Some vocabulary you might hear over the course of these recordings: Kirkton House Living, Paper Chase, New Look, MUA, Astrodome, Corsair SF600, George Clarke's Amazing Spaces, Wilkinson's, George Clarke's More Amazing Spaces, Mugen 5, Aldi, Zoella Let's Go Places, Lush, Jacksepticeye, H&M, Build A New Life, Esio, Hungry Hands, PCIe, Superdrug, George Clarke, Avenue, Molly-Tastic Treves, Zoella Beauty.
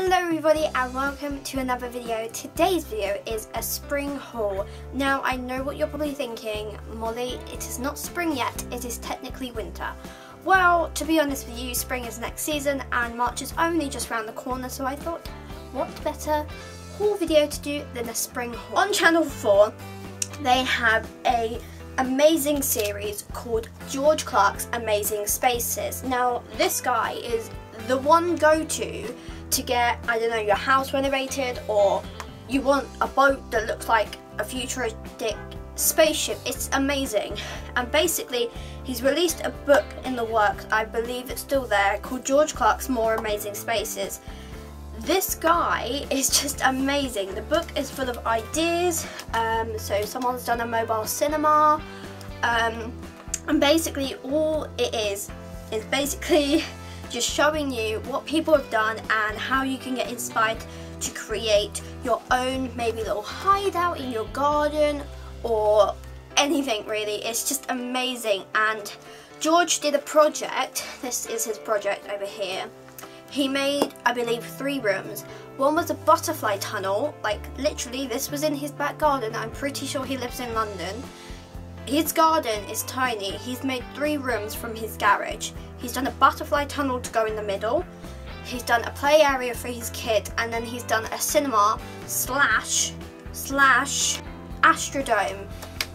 Hello everybody and welcome to another video. Today's video is a spring haul. Now I know what you're probably thinking, Molly, it is not spring yet, it is technically winter. Well, to be honest with you, spring is next season and March is only just around the corner, so I thought what better haul video to do than a spring haul. On Channel 4 they have a amazing series called George Clarke's Amazing Spaces. Now this guy is the one go-to to get, I don't know, your house renovated, or you want a boat that looks like a futuristic spaceship. It's amazing. And basically he's released a book in the works, I believe it's still there, called George Clarke's More Amazing Spaces. This guy is just amazing. The book is full of ideas, so someone's done a mobile cinema, and basically all it is basically just showing you what people have done and how you can get inspired to create your own maybe little hideout in your garden or anything really. It's just amazing. And George did a project, this is his project over here. He made, I believe, 3 rooms. One was a butterfly tunnel, like literally this was in his back garden. I'm pretty sure he lives in London. His garden is tiny. He's made 3 rooms from his garage. He's done a butterfly tunnel to go in the middle. He's done a play area for his kid, and then he's done a cinema slash Astrodome.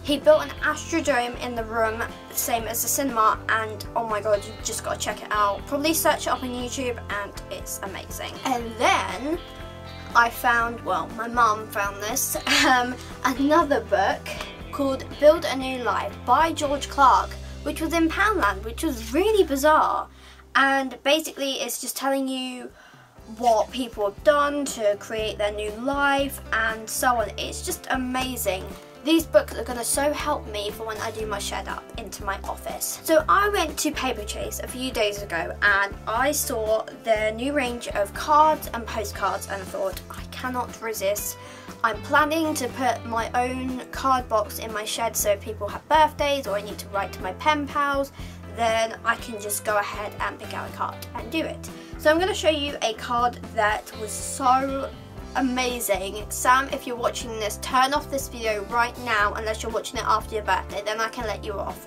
He built an Astrodome in the room, same as the cinema, and oh my god, you just gotta check it out. Probably search it up on YouTube, and it's amazing. And then I found, well, my mum found this, another book called Build A New Life by George Clarke, which was in Poundland, which was really bizarre. And basically it's just telling you what people have done to create their new life and so on. It's just amazing. These books are going to so help me for when I do my shed up into my office. So I went to Paper Chase a few days ago and I saw their new range of cards and postcards and thought, I cannot resist. I'm planning to put my own card box in my shed, so if people have birthdays or I need to write to my pen pals, then I can just go ahead and pick out a card and do it. So I'm going to show you a card that was so amazing. Sam, if you're watching this, turn off this video right now, unless you're watching it after your birthday, then I can let you off.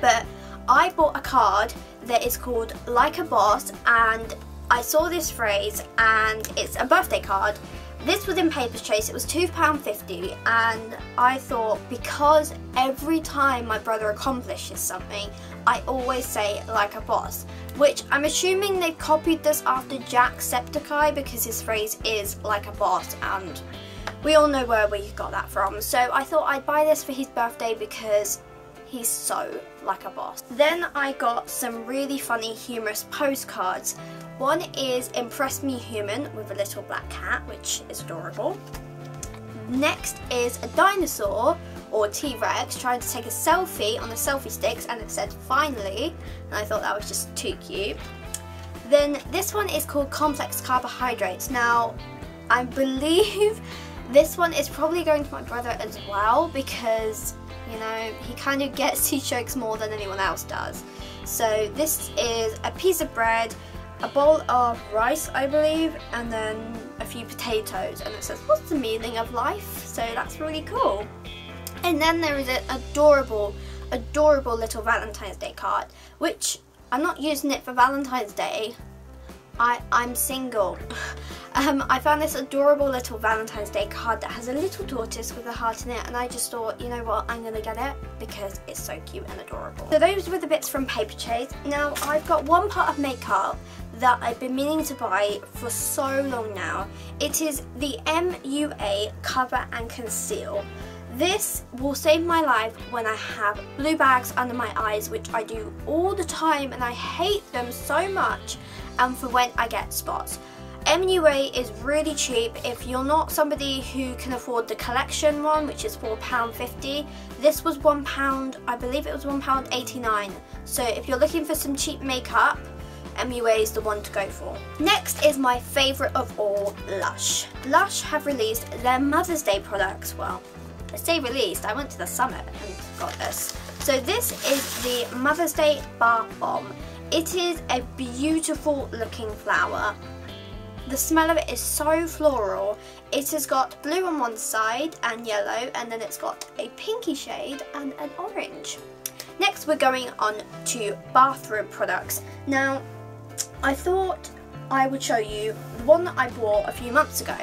But I bought a card that is called Like a Boss, and I saw this phrase and it's a birthday card. This was in Paper Chase, it was £2.50, and I thought, because every time my brother accomplishes something, I always say like a boss, which I'm assuming they copied this after Jacksepticeye, because his phrase is like a boss, and we all know where we got that from. So I thought I'd buy this for his birthday because he's so like a boss. Then I got some really funny, humorous postcards. One is Impress Me Human with a little black cat, which is adorable. Next is a dinosaur, or T-Rex, trying to take a selfie on the selfie sticks, and it said finally, and I thought that was just too cute. Then this one is called Complex Carbohydrates. Now I believe this one is probably going to my brother as well, because you know, he kind of gets these jokes more than anyone else does. So this is a piece of bread, a bowl of rice I believe, and then a few potatoes, and it says what's the meaning of life, so that's really cool. And then there is an adorable little Valentine's Day card, which I'm not using it for Valentine's Day, I'm single. I found this adorable little Valentine's Day card that has a little tortoise with a heart in it, and I just thought, you know what, I'm gonna get it because it's so cute and adorable. So those were the bits from Paper Chase. Now I've got one part of makeup that I've been meaning to buy for so long now. It is the MUA Cover and Conceal. This will save my life when I have blue bags under my eyes, which I do all the time and I hate them so much, and for when I get spots. MUA is really cheap. If you're not somebody who can afford the collection one, which is £4.50, this was £1, I believe it was £1.89. So if you're looking for some cheap makeup, MUA is the one to go for. Next is my favourite of all, Lush. Lush have released their Mother's Day products. Well, I say released, I went to the summit and got this. So this is the Mother's Day Bath Bomb. It is a beautiful looking flower. The smell of it is so floral. It has got blue on one side and yellow, and then it's got a pinky shade and an orange. Next we're going on to bathroom products. Now I thought I would show you the one that I bought a few months ago.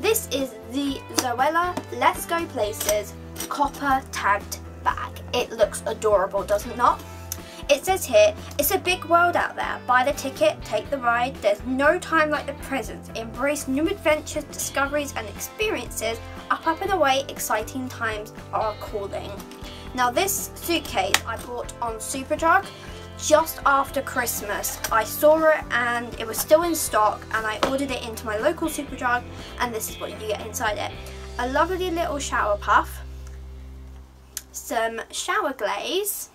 This is the Zoella Let's Go Places copper tagged bag. It looks adorable, does it not? It says here, it's a big world out there. Buy the ticket, take the ride. There's no time like the present. Embrace new adventures, discoveries and experiences. Up and away, exciting times are calling. Now this suitcase I bought on Superdrug just after Christmas. I saw it and it was still in stock, and I ordered it into my local Superdrug, and this is what you get inside it. A lovely little shower puff, some shower glaze,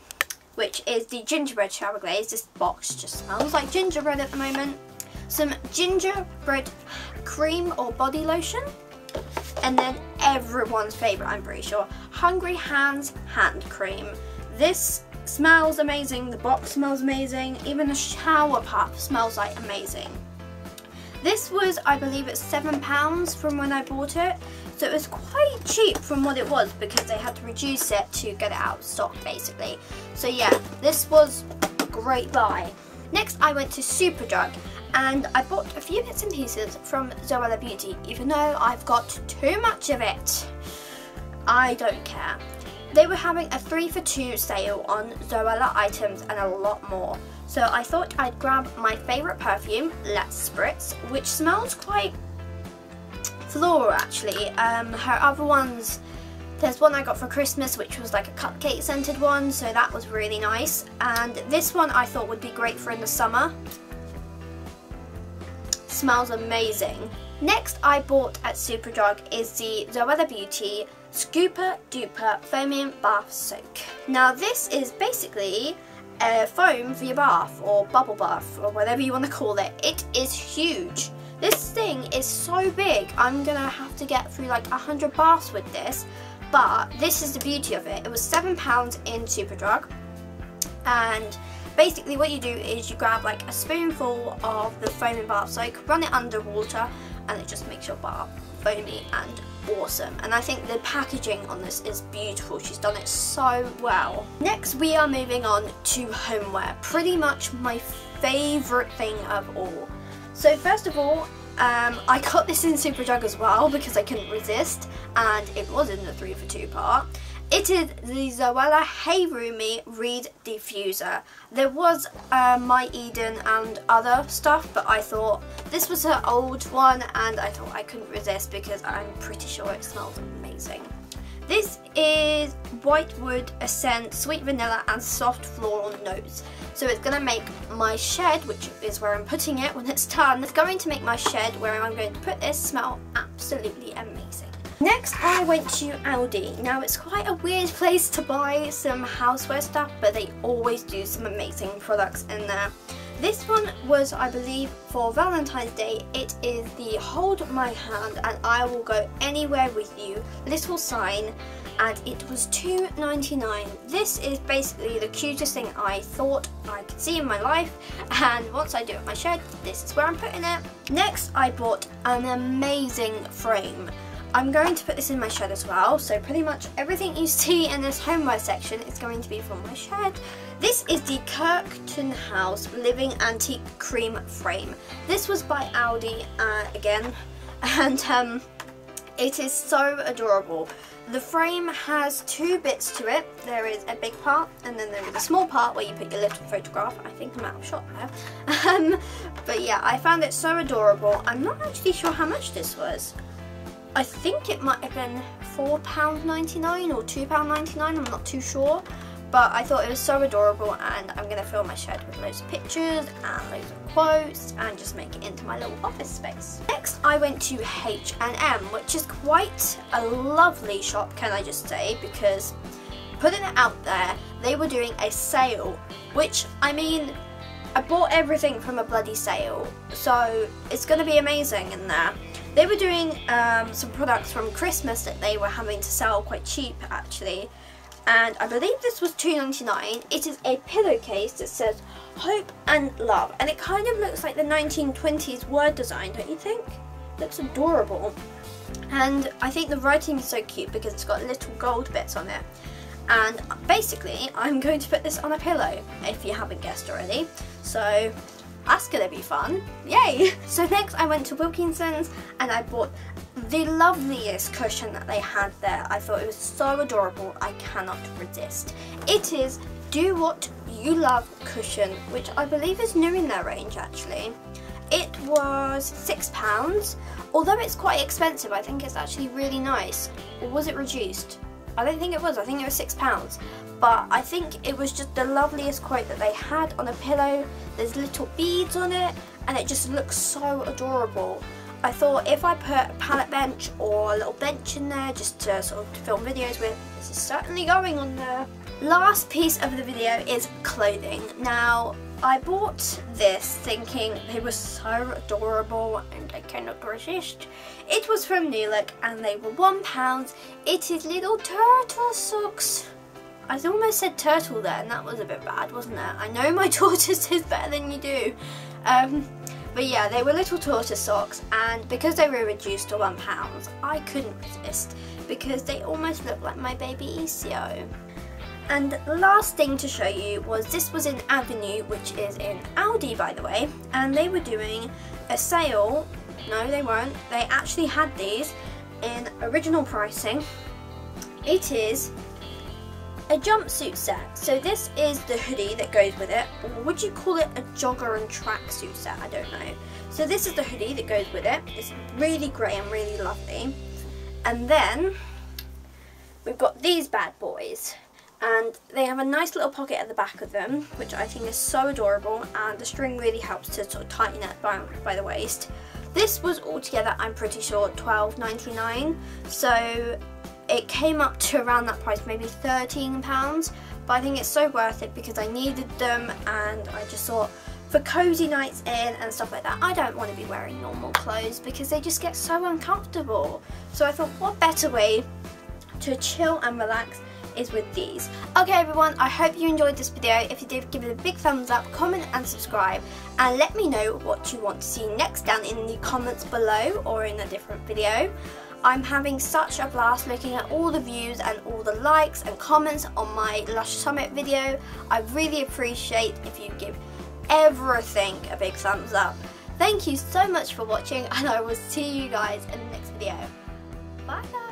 which is the gingerbread shower glaze. This box just smells like gingerbread at the moment. Some gingerbread cream or body lotion, and then everyone's favourite, I'm pretty sure, Hungry Hands hand cream. This smells amazing, the box smells amazing, even the shower puff smells like amazing. This was, I believe it's £7 from when I bought it, so it was quite cheap from what it was, because they had to reduce it to get it out of stock basically. So yeah, this was a great buy. Next I went to Superdrug and I bought a few bits and pieces from Zoella Beauty, even though I've got too much of it. I don't care. They were having a 3 for 2 sale on Zoella items and a lot more. So I thought I'd grab my favourite perfume, Let's Spritz, which smells quite floral actually. Her other ones, there's one I got for Christmas which was like a cupcake scented one, so that was really nice. And this one I thought would be great for in the summer. Smells amazing. Next I bought at Superdrug is the Zoella Beauty Scooper Duper Foaming Bath Soak. Now this is basically a foam for your bath, or bubble bath, or whatever you want to call it. It is huge. This thing is so big. I'm going to have to get through like 100 baths with this, but this is the beauty of it. It was £7 in Superdrug, and basically what you do is you grab like a spoonful of the foaming bath soak, run it under water, and it just makes your bath foamy and awesome. And I think the packaging on this is beautiful. She's done it so well. Next we are moving on to homeware, pretty much my favourite thing of all. So first of all, I got this in Superdrug as well because I couldn't resist, and it was in the 3 for 2 part. It is the Zoella Hey Roomie Reed Diffuser. There was My Eden and other stuff, but I thought this was her old one, and I thought I couldn't resist because I'm pretty sure it smells amazing. This is white wood, scent, sweet vanilla and soft floral notes. So it's going to make my shed, which is where I'm putting it when it's done, it's going to make my shed where I'm going to put this smell absolutely amazing. Next I went to Aldi. Now it's quite a weird place to buy some houseware stuff, but they always do some amazing products in there. This one was, I believe, for Valentine's Day. It is the Hold My Hand and I Will Go Anywhere With You little sign, and it was £2.99. This is basically the cutest thing I thought I could see in my life, and once I do it my shed, this is where I'm putting it. Next I bought an amazing frame. I'm going to put this in my shed as well, so pretty much everything you see in this homeware section is going to be from my shed. This is the Kirkton House Living Antique Cream Frame. This was by Aldi again, and it is so adorable. The frame has two bits to it. There is a big part, and then there is a small part where you put your little photograph. I think I'm out of shot now. But yeah, I found it so adorable. I'm not actually sure how much this was. I think it might have been £4.99 or £2.99, I'm not too sure, but I thought it was so adorable, and I'm going to fill my shed with loads of pictures and loads of quotes and just make it into my little office space. Next I went to H&M, which is quite a lovely shop, can I just say, because putting it out there, they were doing a sale, which, I mean, I bought everything from a bloody sale, so it's going to be amazing in there. They were doing some products from Christmas that they were having to sell quite cheap actually, and I believe this was $2.99. It is a pillowcase that says hope and love, and it kind of looks like the 1920s word design, don't you think? It looks adorable, and I think the writing is so cute because it's got little gold bits on it. And basically I'm going to put this on a pillow, if you haven't guessed already, so that's gonna be fun, yay! So next I went to Wilkinson's and I bought the loveliest cushion that they had there. I thought it was so adorable, I cannot resist. It is Do What You Love cushion, which I believe is new in their range actually. It was £6, although it's quite expensive. I think it's actually really nice. Or was it reduced? I don't think it was, I think it was £6, but I think it was just the loveliest quote that they had on a pillow. There's little beads on it and it just looks so adorable. I thought if I put a pallet bench or a little bench in there just to sort of film videos with, this is certainly going on there. Last piece of the video is clothing. Now I bought this thinking they were so adorable and I cannot resist. It was from New Look and they were £1. It is little turtle socks. I almost said turtle there and that was a bit bad, wasn't it? I know my daughter says better than you do. But yeah, they were little tortoise socks, and because they were reduced to £1, I couldn't resist because they almost look like my baby Esio. And the last thing to show you was this was in Avenue, which is in Aldi by the way, and they were doing a sale. No, they weren't. They actually had these in original pricing. It is a jumpsuit set. So this is the hoodie that goes with it. Or would you call it a jogger and tracksuit set? I don't know. So this is the hoodie that goes with it. It's really grey and really lovely. And then we've got these bad boys. And they have a nice little pocket at the back of them, which I think is so adorable, and the string really helps to sort of tighten it by the waist. This was altogether, I'm pretty sure, £12.99, so it came up to around that price, maybe £13, but I think it's so worth it because I needed them, and I just thought for cozy nights in and stuff like that, I don't want to be wearing normal clothes because they just get so uncomfortable. So I thought, what better way to chill and relax is with these. Okay everyone, I hope you enjoyed this video. If you did, give it a big thumbs up, comment and subscribe, and let me know what you want to see next down in the comments below or in a different video. I'm having such a blast looking at all the views and all the likes and comments on my Lush Summit video. I really appreciate if you give everything a big thumbs up. Thank you so much for watching and I will see you guys in the next video. Bye guys!